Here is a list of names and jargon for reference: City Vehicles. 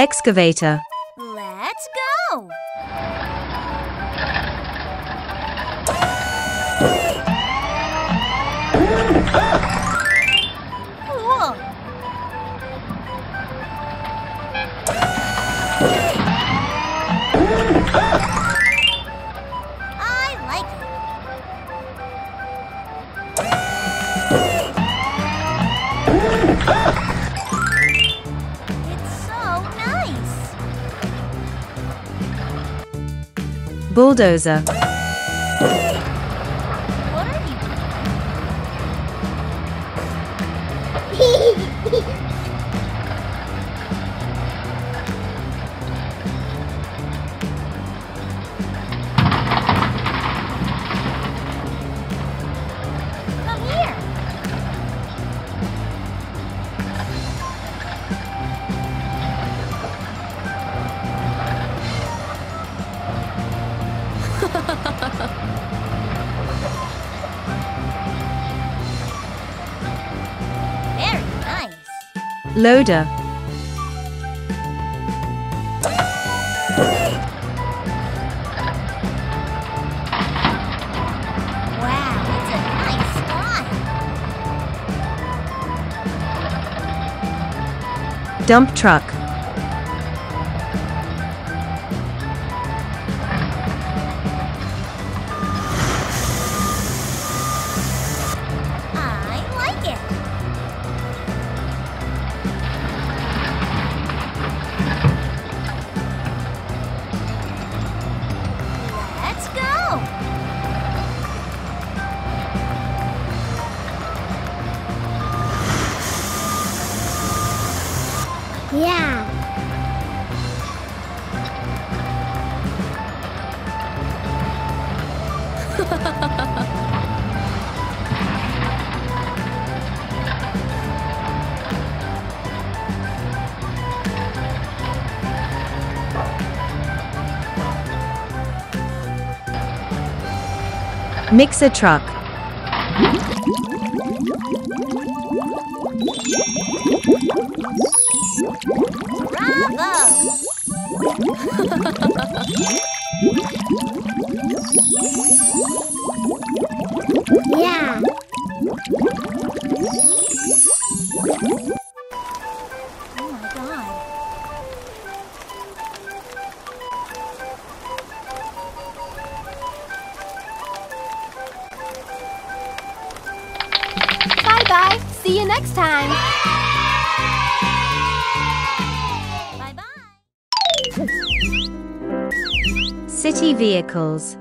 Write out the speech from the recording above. excavator. Let's go! Cool! I like it! It's so nice! Bulldozer. Loader. Wow, it's a nice spot. Dump truck. Yeah. Mixer truck. Bravo! Yeah! Oh my God! Bye-bye! See you next time! City Vehicles.